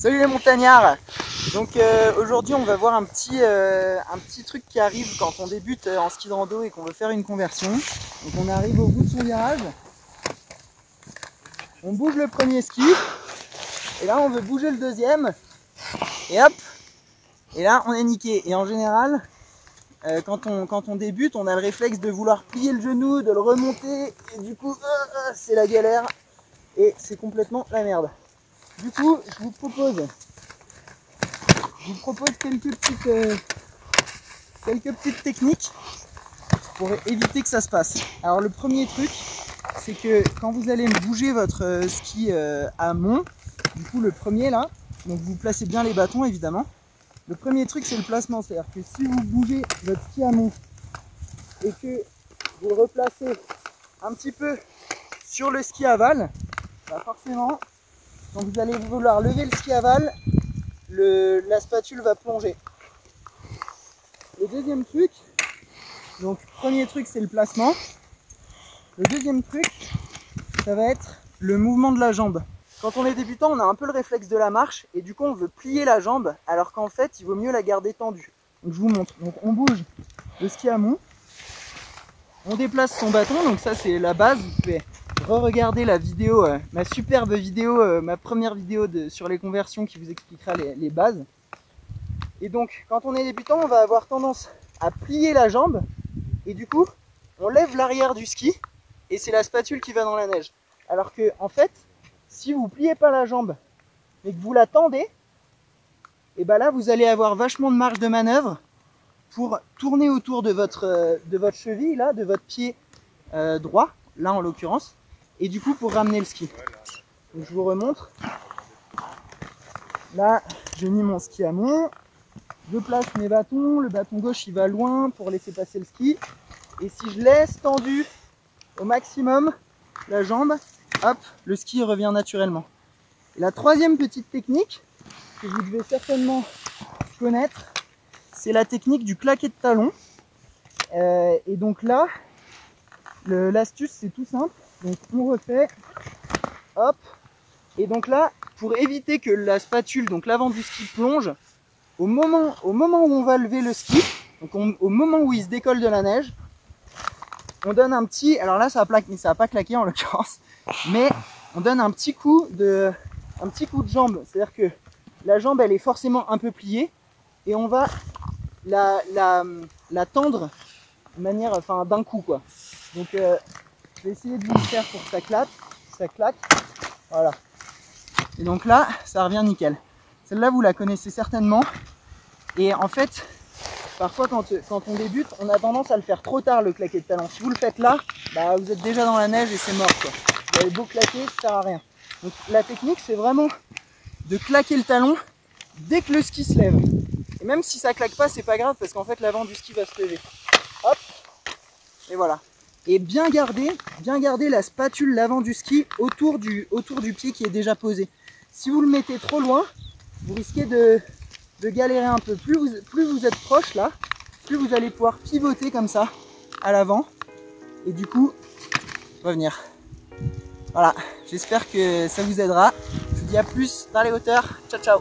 Salut les montagnards. Donc aujourd'hui on va voir un petit truc qui arrive quand on débute en ski de rando et qu'on veut faire une conversion. Donc on arrive au bout de son virage, on bouge le premier ski, et là on veut bouger le deuxième, et hop, et là on est niqué. Et en général, quand on débute, on a le réflexe de vouloir plier le genou, de le remonter, et du coup c'est la galère, et c'est complètement la merde. Du coup, je vous propose quelques petites techniques pour éviter que ça se passe. Alors le premier truc, c'est que quand vous allez bouger votre ski à mont, du coup le premier là, donc vous placez bien les bâtons évidemment. Le premier truc, c'est le placement, c'est-à-dire que si vous bougez votre ski à mont et que vous le replacez un petit peu sur le ski aval, bah forcément, quand vous allez vouloir lever le ski aval, la spatule va plonger. Le deuxième truc, donc premier truc c'est le placement. Le deuxième truc, ça va être le mouvement de la jambe. Quand on est débutant, on a un peu le réflexe de la marche et du coup on veut plier la jambe alors qu'en fait il vaut mieux la garder tendue. Donc je vous montre, donc on bouge le ski à mont, on déplace son bâton, donc ça c'est la base. Vous pouvez re-regarder la vidéo, ma superbe vidéo, ma première vidéo sur les conversions qui vous expliquera les bases. Et donc quand on est débutant, on va avoir tendance à plier la jambe et du coup on lève l'arrière du ski et c'est la spatule qui va dans la neige. Alors que en fait, si vous pliez pas la jambe mais que vous la tendez, et ben là vous allez avoir vachement de marge de manœuvre pour tourner autour de votre cheville, là, de votre pied droit, là en l'occurrence, et du coup pour ramener le ski. Donc je vous remontre, là j'ai mis mon ski à mont, je place mes bâtons, le bâton gauche il va loin pour laisser passer le ski, et si je laisse tendu au maximum la jambe, hop, le ski revient naturellement. Et la troisième petite technique que vous devez certainement connaître, c'est la technique du claquet de talon. Et donc là, l'astuce c'est tout simple, donc on refait, hop, et donc là, pour éviter que la spatule, donc l'avant du ski plonge, au moment où on va lever le ski, donc au moment où il se décolle de la neige, on donne un petit, alors là ça plaque, mais ça n'a pas claqué en l'occurrence, mais on donne un petit coup de jambe, c'est-à-dire que la jambe elle est forcément un peu pliée, et on va la tendre de manière, enfin d'un coup quoi. Donc je vais essayer de lui faire pour que ça claque, voilà. Et donc là, ça revient nickel. Celle-là, vous la connaissez certainement. Et en fait, parfois quand on débute, on a tendance à le faire trop tard, le claquet de talon. Si vous le faites là, bah, vous êtes déjà dans la neige et c'est mort, quoi. Vous avez beau claquer, ça sert à rien. Donc la technique, c'est vraiment de claquer le talon dès que le ski se lève. Et même si ça claque pas, c'est pas grave parce qu'en fait, l'avant du ski va se lever. Hop, et voilà. Et bien garder la spatule, l'avant du ski, autour du pied qui est déjà posé. Si vous le mettez trop loin, vous risquez de galérer un peu. Plus vous êtes proche là, plus vous allez pouvoir pivoter comme ça, à l'avant, et du coup, revenir. Voilà, j'espère que ça vous aidera. Je vous dis à plus dans les hauteurs. Ciao, ciao!